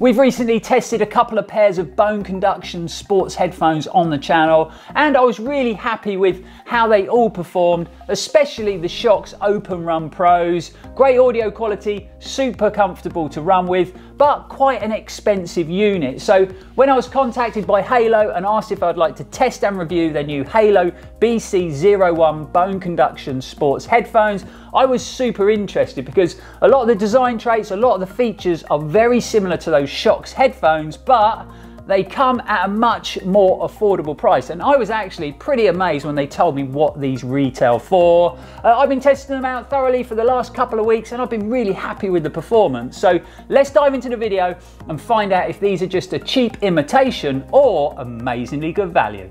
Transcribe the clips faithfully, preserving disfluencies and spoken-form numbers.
We've recently tested a couple of pairs of Bone Conduction sports headphones on the channel, and I was really happy with how they all performed, especially the Shokz OpenRun Pros. Great audio quality, super comfortable to run with, but quite an expensive unit. So when I was contacted by Halo and asked if I'd like to test and review their new Halo B C zero one Bone Conduction sports headphones, I was super interested because a lot of the design traits, a lot of the features are very similar to those Shokz headphones, but they come at a much more affordable price. And I was actually pretty amazed when they told me what these retail for. Uh, I've been testing them out thoroughly for the last couple of weeks and I've been really happy with the performance. So let's dive into the video and find out if these are just a cheap imitation or amazingly good value.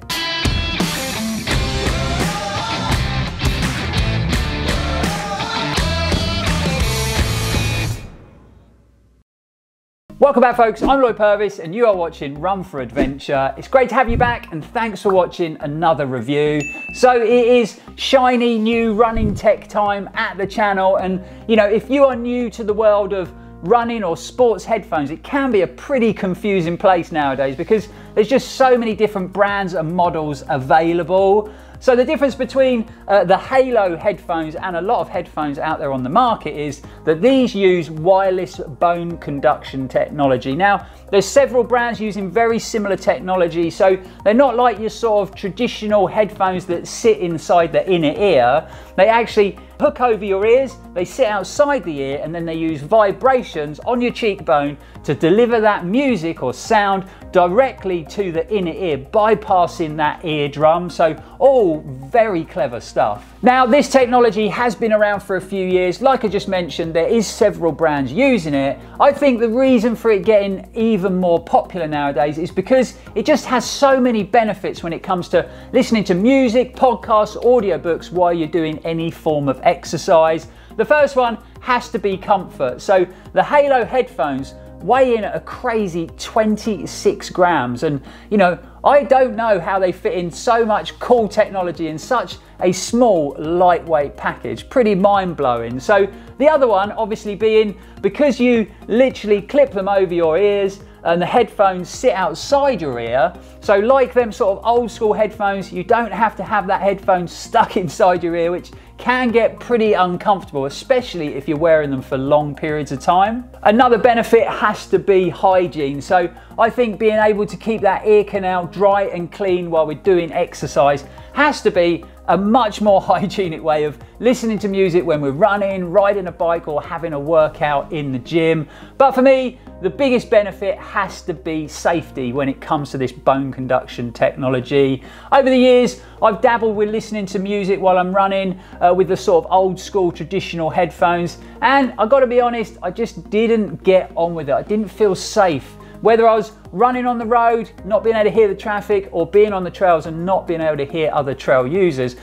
Welcome back folks, I'm Lloyd Purvis and you are watching Run For Adventure. It's great to have you back and thanks for watching another review. So it is shiny new running tech time at the channel, and you know, if you are new to the world of running or sports headphones, it can be a pretty confusing place nowadays because there's just so many different brands and models available. So the difference between uh, the Halo headphones and a lot of headphones out there on the market is that these use wireless bone conduction technology. Now, there's several brands using very similar technology, so they're not like your sort of traditional headphones that sit inside the inner ear. They actually hook over your ears, they sit outside the ear, and then they use vibrations on your cheekbone to deliver that music or sound directly to the inner ear, bypassing that eardrum. So all very clever stuff. Now, this technology has been around for a few years. Like I just mentioned, there is several brands using it. I think the reason for it getting even more popular nowadays is because it just has so many benefits when it comes to listening to music, podcasts, audiobooks while you're doing any form of exercise. The first one has to be comfort. So the Halo headphones weigh in at a crazy twenty-six grams, and you know, I don't know how they fit in so much cool technology in such a small lightweight package. Pretty mind-blowing. So the other one obviously being, because you literally clip them over your ears and the headphones sit outside your ear, so like them sort of old school headphones, you don't have to have that headphone stuck inside your ear, which can get pretty uncomfortable, especially if you're wearing them for long periods of time. Another benefit has to be hygiene. So I think being able to keep that ear canal dry and clean while we're doing exercise has to be a much more hygienic way of listening to music when we're running, riding a bike, or having a workout in the gym. But for me, the biggest benefit has to be safety when it comes to this bone conduction technology. Over the years, I've dabbled with listening to music while I'm running uh, with the sort of old school traditional headphones, and I've got to be honest, I just didn't get on with it. I didn't feel safe. Whether I was running on the road, not being able to hear the traffic, or being on the trails and not being able to hear other trail users,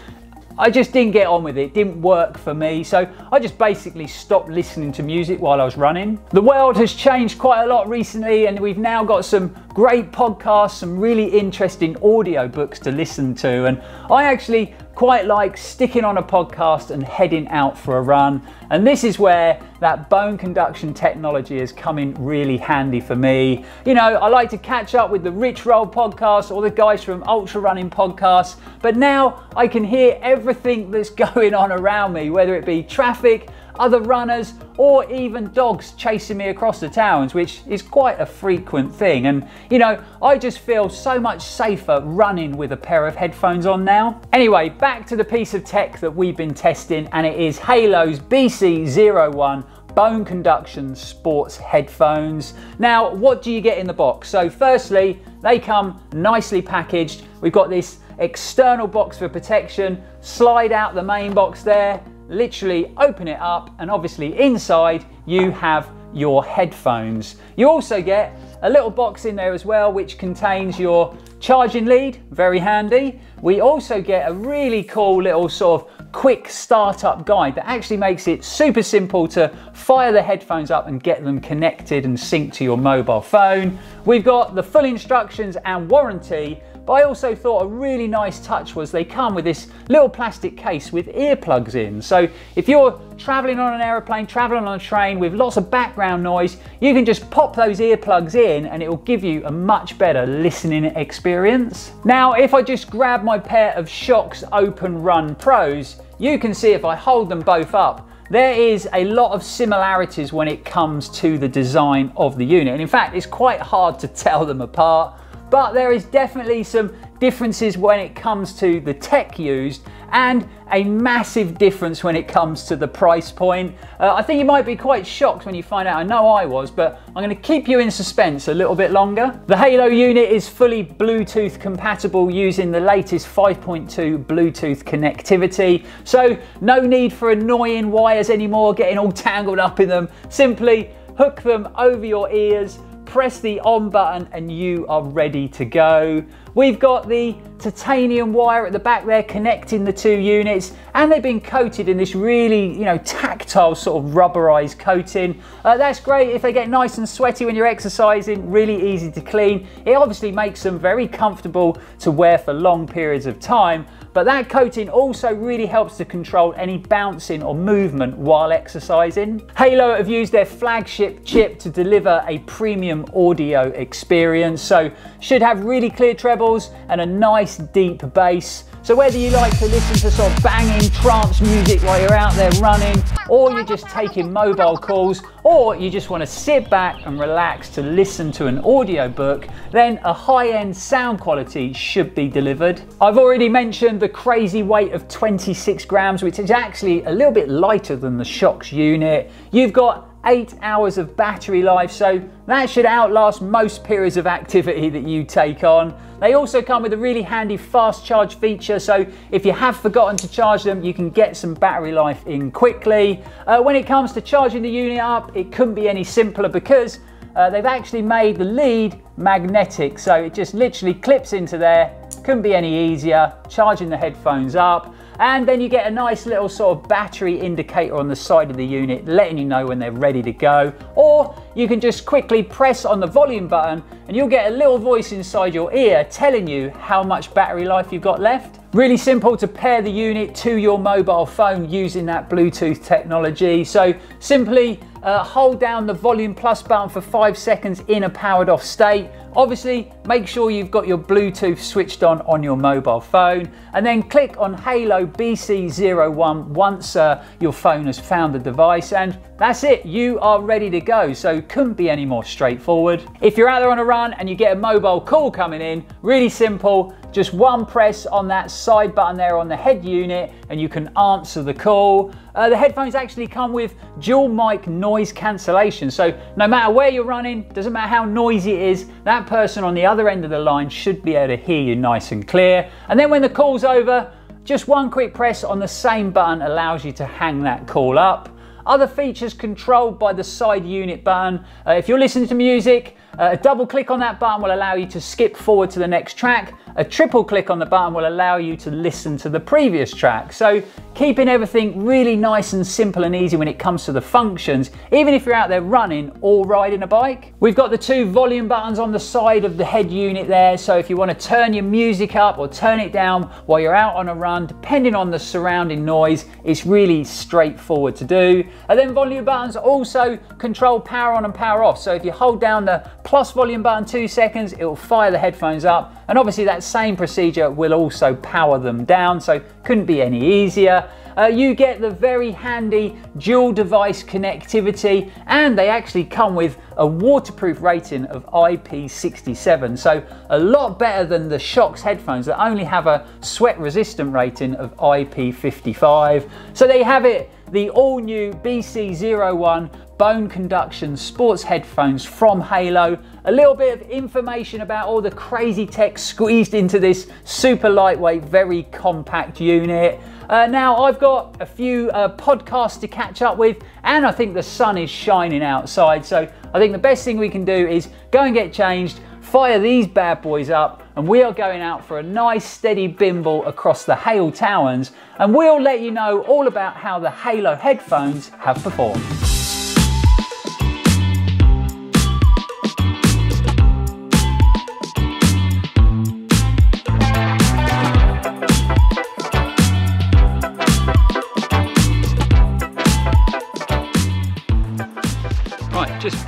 I just didn't get on with it. It didn't work for me. So I just basically stopped listening to music while I was running. The world has changed quite a lot recently, and we've now got some great podcasts, some really interesting audiobooks to listen to. And I actually quite like sticking on a podcast and heading out for a run. And this is where that bone conduction technology is coming really handy for me. You know, I like to catch up with the Rich Roll podcast or the guys from Ultra Running Podcast, but now I can hear everything that's going on around me, whether it be traffic, other runners, or even dogs chasing me across the towns, which is quite a frequent thing. And you know, I just feel so much safer running with a pair of headphones on now. Anyway, back to the piece of tech that we've been testing, and it is Halou's B C zero one Bone Conduction sports headphones. Now, what do you get in the box? So firstly, they come nicely packaged. We've got this external box for protection, slide out the main box there, literally open it up, and obviously inside you have your headphones. You also get a little box in there as well which contains your charging lead, very handy. We also get a really cool little sort of quick startup guide that actually makes it super simple to fire the headphones up and get them connected and synced to your mobile phone. We've got the full instructions and warranty, But I also thought a really nice touch was they come with this little plastic case with earplugs in. So if you're traveling on an aeroplane, traveling on a train with lots of background noise, you can just pop those earplugs in and it will give you a much better listening experience. Now, if I just grab my pair of Shokz OpenRun Pros, you can see if I hold them both up, there is a lot of similarities when it comes to the design of the unit. And in fact, it's quite hard to tell them apart, but there is definitely some differences when it comes to the tech used and a massive difference when it comes to the price point. Uh, I think you might be quite shocked when you find out. I know I was, but I'm going to keep you in suspense a little bit longer. The Halo unit is fully Bluetooth compatible using the latest five point two Bluetooth connectivity. So no need for annoying wires anymore, getting all tangled up in them. Simply hook them over your ears, press the on button and you are ready to go. We've got the titanium wire at the back there connecting the two units, and they've been coated in this really, you know, tactile sort of rubberized coating. Uh, that's great if they get nice and sweaty when you're exercising, really easy to clean. It obviously makes them very comfortable to wear for long periods of time, but that coating also really helps to control any bouncing or movement while exercising. Halo have used their flagship chip to deliver a premium audio experience, so should have really clear trebles and a nice deep bass. So whether you like to listen to sort of banging trance music while you're out there running, or you're just taking mobile calls, or you just want to sit back and relax to listen to an audiobook, then a high-end sound quality should be delivered. I've already mentioned the crazy weight of twenty-six grams, which is actually a little bit lighter than the Shokz unit. You've got eight hours of battery life, so that should outlast most periods of activity that you take on. They also come with a really handy fast charge feature, so if you have forgotten to charge them, you can get some battery life in quickly. Uh, when it comes to charging the unit up, it couldn't be any simpler because uh, they've actually made the lead magnetic, so it just literally clips into there. Couldn't be any easier, charging the headphones up. And then you get a nice little sort of battery indicator on the side of the unit, letting you know when they're ready to go. Or you can just quickly press on the volume button and you'll get a little voice inside your ear telling you how much battery life you've got left. Really simple to pair the unit to your mobile phone using that Bluetooth technology. So simply uh, hold down the volume plus button for five seconds in a powered off state. Obviously, make sure you've got your Bluetooth switched on on your mobile phone, and then click on Halo B C zero one once uh, your phone has found the device, and that's it, you are ready to go. So couldn't be any more straightforward. If you're out there on a run and you get a mobile call coming in, really simple, just one press on that side button there on the head unit and you can answer the call. Uh, the headphones actually come with dual mic noise cancellation, so no matter where you're running, doesn't matter how noisy it is, that person on the other end of the line should be able to hear you nice and clear. And then when the call's over, just one quick press on the same button allows you to hang that call up. Other features controlled by the side unit button. Uh, if you're listening to music, uh, a double click on that button will allow you to skip forward to the next track. A triple click on the button will allow you to listen to the previous track. So keeping everything really nice and simple and easy when it comes to the functions, even if you're out there running or riding a bike. We've got the two volume buttons on the side of the head unit there. So if you want to turn your music up or turn it down while you're out on a run, depending on the surrounding noise, it's really straightforward to do. And then volume buttons also control power on and power off. So if you hold down the plus volume button two seconds, it will fire the headphones up. And obviously that same procedure will also power them down. So couldn't be any easier. Uh, you get the very handy dual device connectivity, and they actually come with a waterproof rating of I P six seven. So a lot better than the Shokz headphones that only have a sweat resistant rating of I P fifty-five. So there you have it. The all new B C zero one bone conduction sports headphones from Halo. A little bit of information about all the crazy tech squeezed into this super lightweight, very compact unit. Uh, now I've got a few uh, podcasts to catch up with, and I think the sun is shining outside. So I think the best thing we can do is go and get changed, fire these bad boys up, and we are going out for a nice steady bimble across the Hale Towans, and we'll let you know all about how the Halo headphones have performed.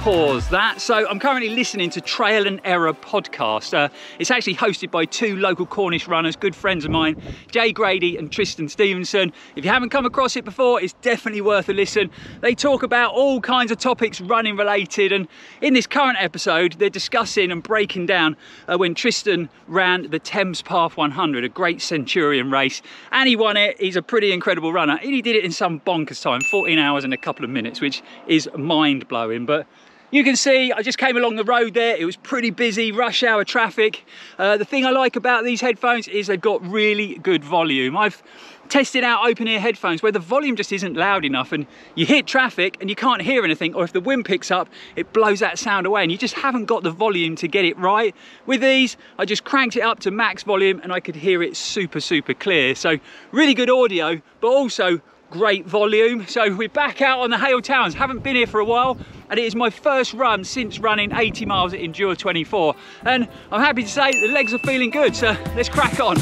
pause that. So I'm currently listening to Trail and Error podcast. Uh, it's actually hosted by two local Cornish runners, good friends of mine, Jay Grady and Tristan Stevenson. If you haven't come across it before, it's definitely worth a listen. They talk about all kinds of topics running related, and in this current episode, they're discussing and breaking down uh, when Tristan ran the Thames Path one hundred, a great Centurion race, and he won it. He's a pretty incredible runner, and he did it in some bonkers time, fourteen hours and a couple of minutes, which is mind-blowing. But you can see I just came along the road there. It was pretty busy, rush hour traffic. Uh, the thing I like about these headphones is they've got really good volume. I've tested out open ear headphones where the volume just isn't loud enough, and you hit traffic and you can't hear anything, or if the wind picks up, it blows that sound away, and you just haven't got the volume to get it right. With these, I just cranked it up to max volume and I could hear it super, super clear. So really good audio, but also great volume. So we're back out on the Hale Towans. Haven't been here for a while, and it is my first run since running eighty miles at Endure twenty-four, and I'm happy to say the legs are feeling good, so let's crack on.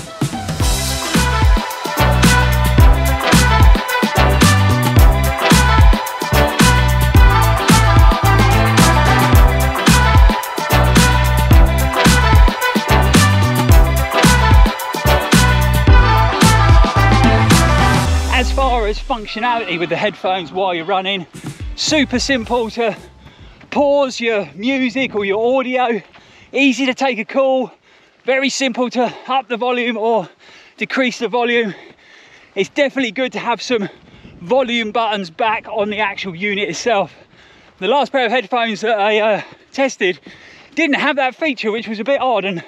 As far as functionality with the headphones while you're running, super simple to pause your music or your audio, easy to take a call, very simple to up the volume or decrease the volume. It's definitely good to have some volume buttons back on the actual unit itself. The last pair of headphones that I uh, tested didn't have that feature, which was a bit odd, and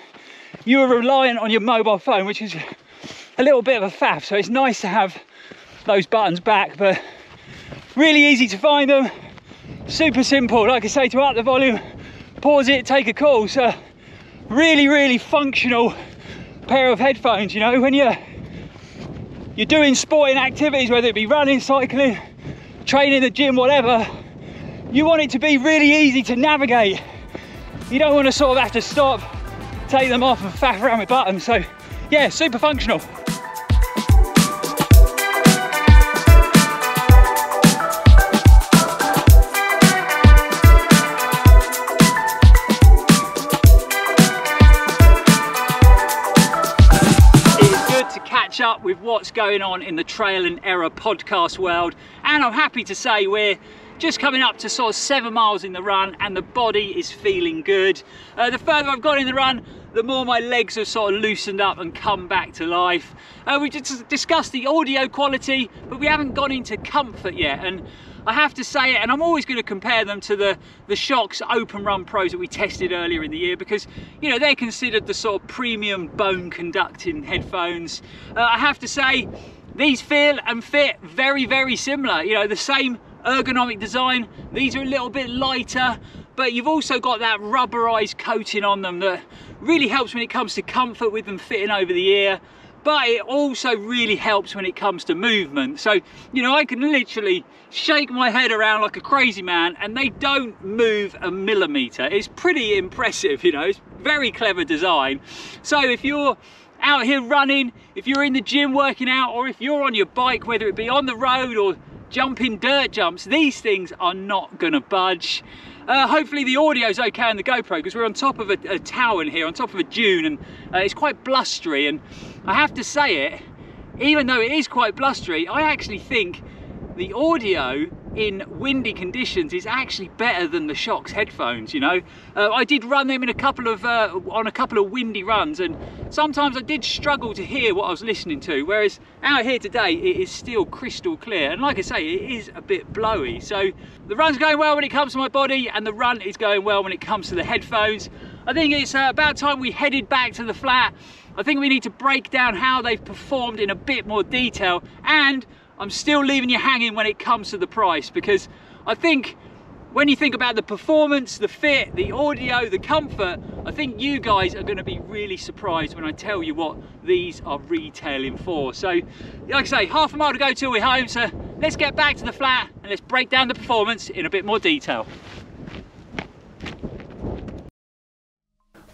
you were reliant on your mobile phone, which is a little bit of a faff. So it's nice to have those buttons back, but really easy to find them, super simple, like I say, to up the volume, pause it, take a call. So really, really functional pair of headphones. You know, when you're you're doing sporting activities, whether it be running, cycling, training, the gym, whatever, you want it to be really easy to navigate. You don't want to sort of have to stop, take them off and faff around with buttons. So yeah, super functional. Up with what's going on in the Trail and Error podcast world, and I'm happy to say we're just coming up to sort of seven miles in the run, and the body is feeling good. Uh, the further I've gone in the run, the more my legs have sort of loosened up and come back to life. Uh, we just discussed the audio quality, but we haven't gone into comfort yet, and I have to say it, and I'm always going to compare them to the, the Shokz OpenRun Pros that we tested earlier in the year, because, you know, they're considered the sort of premium bone conducting headphones. Uh, I have to say, these feel and fit very, very similar. You know, the same ergonomic design. These are a little bit lighter, but you've also got that rubberized coating on them that really helps when it comes to comfort with them fitting over the ear. But it also really helps when it comes to movement. So, you know, I can literally shake my head around like a crazy man and they don't move a millimeter. It's pretty impressive, you know, it's very clever design. So if you're out here running, if you're in the gym working out, or if you're on your bike, whether it be on the road or jumping dirt jumps, these things are not gonna budge. Uh, hopefully the audio's okay on the GoPro, because we're on top of a, a town here, on top of a dune, and uh, it's quite blustery, and I have to say it, even though it is quite blustery, I actually think the audio in windy conditions is actually better than the Shokz headphones, you know. Uh, I did run them in a couple of, uh, on a couple of windy runs, and sometimes I did struggle to hear what I was listening to, whereas out here today, it is still crystal clear. And like I say, it is a bit blowy. So the run's going well when it comes to my body, and the run is going well when it comes to the headphones. I think it's uh, about time we headed back to the flat. I think we need to break down how they've performed in a bit more detail, and I'm still leaving you hanging when it comes to the price, because I think when you think about the performance, the fit, the audio, the comfort, I think you guys are going to be really surprised when I tell you what these are retailing for. So like I say, half a mile to go till we're home, so let's get back to the flat and let's break down the performance in a bit more detail.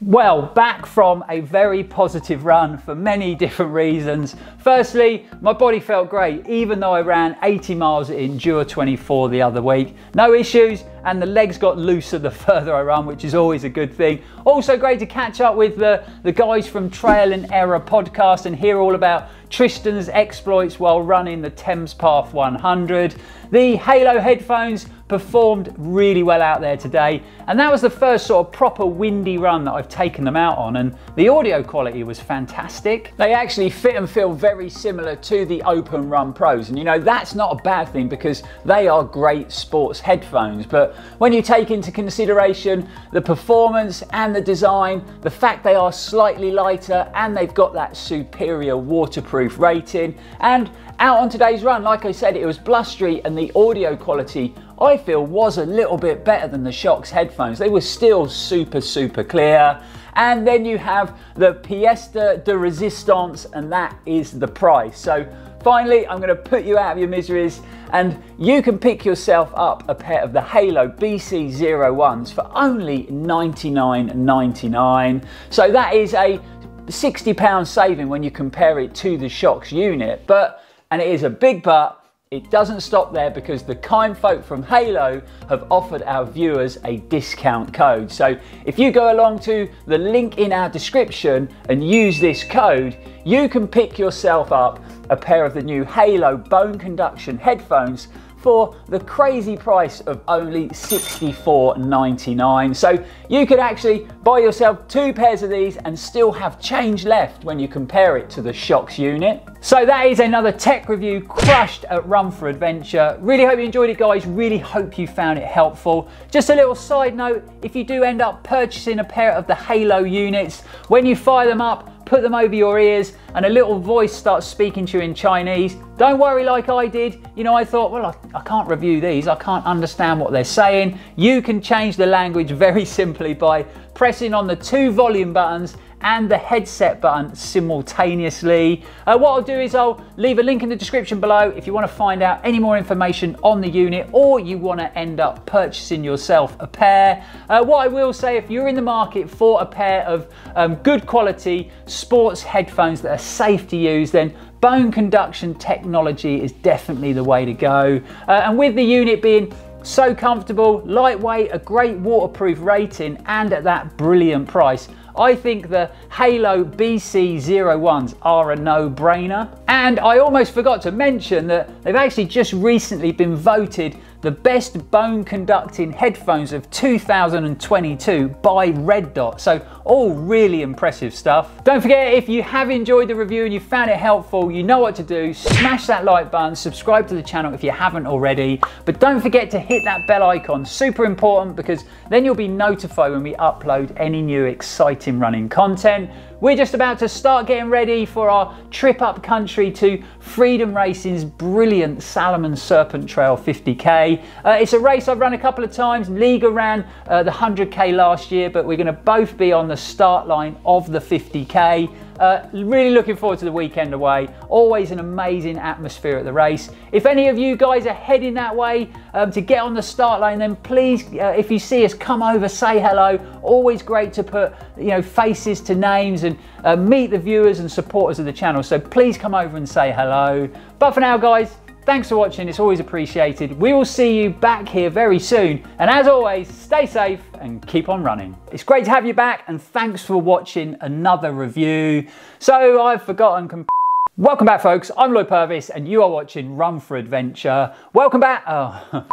Well, back from a very positive run for many different reasons. Firstly, my body felt great, even though I ran eighty miles at Endure twenty-four the other week. No issues, and the legs got looser the further I run, which is always a good thing. Also great to catch up with the, the guys from Trail and Error podcast and hear all about Tristan's exploits while running the Thames Path one hundred. The Halo headphones performed really well out there today, and that was the first sort of proper windy run that I've taken them out on, and the audio quality was fantastic. They actually fit and feel very similar to the OpenRun Pros, and you know, that's not a bad thing because they are great sports headphones, but when you take into consideration the performance and the design, the fact they are slightly lighter and they've got that superior waterproof rating, and out on today's run, like I said, it was blustery and the audio quality I feel was a little bit better than the Shokz headphones. They were still super, super clear. And then you have the pièce de resistance, and that is the price. So finally, I'm gonna put you out of your miseries and you can pick yourself up a pair of the Halo B C zero ones for only ninety-nine ninety-nine. So that is a sixty pound saving when you compare it to the Shokz unit. But, and it is a big but, it doesn't stop there, because the kind folk from Halo have offered our viewers a discount code. So if you go along to the link in our description and use this code, you can pick yourself up a pair of the new Halo bone conduction headphones for the crazy price of only sixty-four ninety-nine. So you could actually buy yourself two pairs of these and still have change left when you compare it to the Shokz unit. So that is another tech review crushed at Run For Adventure. Really hope you enjoyed it, guys. Really hope you found it helpful. Just a little side note, if you do end up purchasing a pair of the Halo units, when you fire them up, put them over your ears and a little voice starts speaking to you in Chinese. Don't worry like I did. You know, I thought, well, I, I can't review these. I can't understand what they're saying. You can change the language very simply by pressing on the two volume buttons and the headset button simultaneously. Uh, what I'll do is I'll leave a link in the description below if you want to find out any more information on the unit, or you want to end up purchasing yourself a pair. Uh, what I will say, if you're in the market for a pair of um, good quality sports headphones that are safe to use, then bone conduction technology is definitely the way to go. Uh, and with the unit being so comfortable, lightweight, a great waterproof rating, and at that brilliant price, I think the Halo B C zero ones are a no-brainer. And I almost forgot to mention that they've actually just recently been voted the best bone conducting headphones of two thousand twenty-two by Red Dot. So all really impressive stuff. Don't forget, if you have enjoyed the review and you found it helpful, you know what to do. Smash that like button, subscribe to the channel if you haven't already, but don't forget to hit that bell icon, super important, because then you'll be notified when we upload any new exciting running content. We're just about to start getting ready for our trip up country to Freedom Racing's brilliant Salomon Serpent Trail fifty K. Uh, it's a race I've run a couple of times. Liga ran uh, the one hundred K last year, but we're going to both be on the start line of the fifty K. Uh, really looking forward to the weekend away. Always an amazing atmosphere at the race. If any of you guys are heading that way um, to get on the start line, then please, uh, if you see us, come over, say hello. Always great to put, you know, faces to names and uh, meet the viewers and supporters of the channel. So please come over and say hello. But for now, guys, thanks for watching. It's always appreciated. We will see you back here very soon. And as always, stay safe and keep on running. It's great to have you back, and thanks for watching another review. So I've forgotten. Welcome back, folks. I'm Lloyd Purvis and you are watching Run For Adventure. Welcome back. Oh,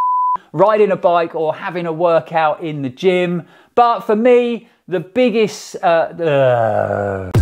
riding a bike or having a workout in the gym. But for me, the biggest... Uh, uh...